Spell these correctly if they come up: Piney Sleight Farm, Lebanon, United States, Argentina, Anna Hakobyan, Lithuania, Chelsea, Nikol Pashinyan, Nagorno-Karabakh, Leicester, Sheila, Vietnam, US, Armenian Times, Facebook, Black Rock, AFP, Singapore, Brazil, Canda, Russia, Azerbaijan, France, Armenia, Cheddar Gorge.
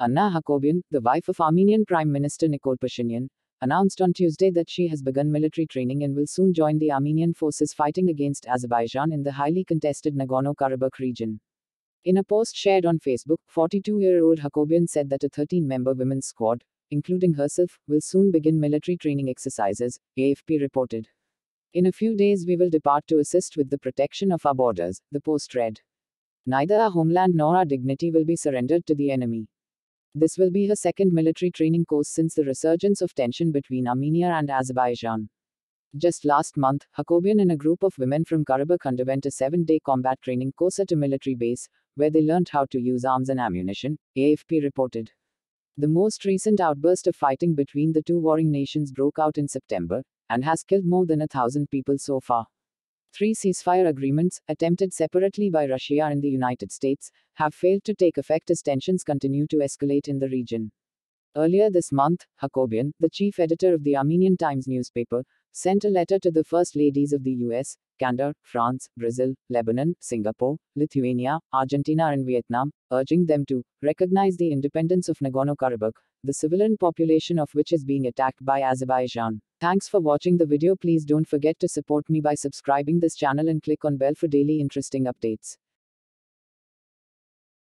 Anna Hakobyan, the wife of Armenian Prime Minister Nikol Pashinyan, announced on Tuesday that she has begun military training and will soon join the Armenian forces fighting against Azerbaijan in the highly contested Nagorno-Karabakh region. In a post shared on Facebook, 42-year-old Hakobyan said that a 13-member women's squad, including herself, will soon begin military training exercises, AFP reported. "In a few days we will depart to assist with the protection of our borders," the post read. "Neither our homeland nor our dignity will be surrendered to the enemy." This will be her second military training course since the resurgence of tension between Armenia and Azerbaijan. Just last month, Hakobyan and a group of women from Karabakh underwent a 7-day combat training course at a military base, where they learned how to use arms and ammunition, AFP reported. The most recent outburst of fighting between the two warring nations broke out in September, and has killed more than 1,000 people so far. Three ceasefire agreements, attempted separately by Russia and the United States, have failed to take effect as tensions continue to escalate in the region. Earlier this month, Hakobyan, the chief editor of the Armenian Times newspaper, sent a letter to the First Ladies of the US, Canada, France, Brazil, Lebanon, Singapore, Lithuania, Argentina and Vietnam, urging them to recognize the independence of Nagorno-Karabakh, the civilian population of which is being attacked by Azerbaijan. Thanks for watching the video. Please don't forget to support me by subscribing this channel and click on bell for daily interesting updates.